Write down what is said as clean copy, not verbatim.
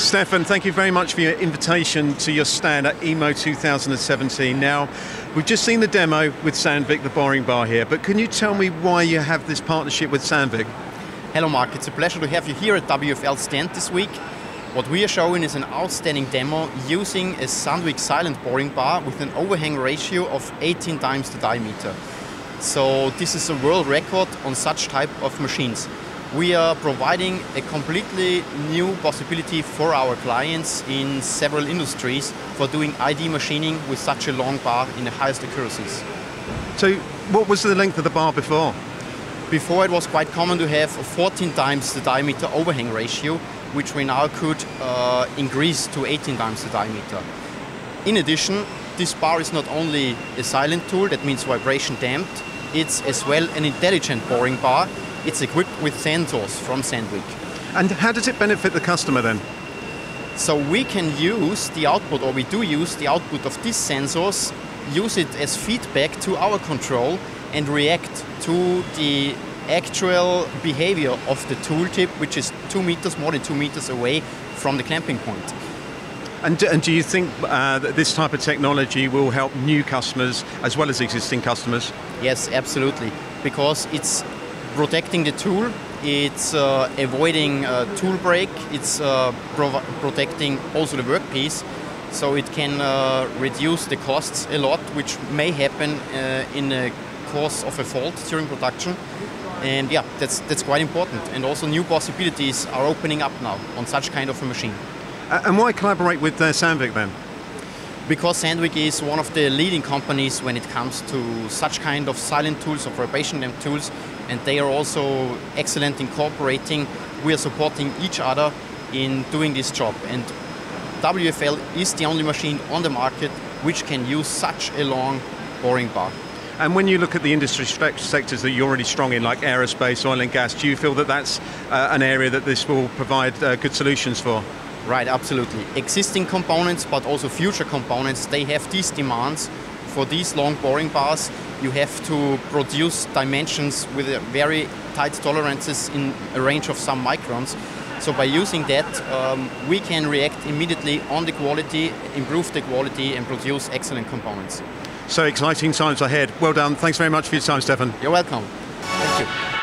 Stefan, thank you very much for your invitation to your stand at EMO 2017. Now, we've just seen the demo with Sandvik, the borrowing bar here, but can you tell me why you have this partnership with Sandvik? Hello Mark, it's a pleasure to have you here at WFL stand this week. What we are showing is an outstanding demo using a Sandvik silent boring bar with an overhang ratio of 18 times the diameter. So this is a world record on such type of machines. We are providing a completely new possibility for our clients in several industries for doing ID machining with such a long bar in the highest accuracies. So what was the length of the bar before? Before it was quite common to have 14 times the diameter overhang ratio, which we now could increase to 18 times the diameter. In addition, this bar is not only a silent tool, that means vibration damped, it's as well an intelligent boring bar. It's equipped with sensors from Sandvik. And how does it benefit the customer then? So we can use the output, or we do use the output of these sensors, use it as feedback to our control and react to the actual behavior of the tool tip, which is 2 meters, more than 2 meters away from the clamping point. And do you think that this type of technology will help new customers as well as existing customers? Yes, absolutely, because it's protecting the tool, it's avoiding tool break, it's protecting also the workpiece, so it can reduce the costs a lot, which may happen in the course of a fault during production. And yeah, that's quite important. And also new possibilities are opening up now on such kind of a machine. And why collaborate with Sandvik then? Because Sandvik is one of the leading companies when it comes to such kind of silent tools or vibration damp tools, and they are also excellent in cooperating. We are supporting each other in doing this job, and WFL is the only machine on the market which can use such a long boring bar. And when you look at the industry sectors that you're already strong in, like aerospace, oil and gas, do you feel that that's an area that this will provide good solutions for? Right, absolutely. Existing components, but also future components, they have these demands. For these long boring bars, you have to produce dimensions with very tight tolerances in a range of some microns. So by using that, we can react immediately on the quality, improve the quality, and produce excellent components. So exciting times ahead. Well done. Thanks very much for your time, Stefan. You're welcome. Thank you.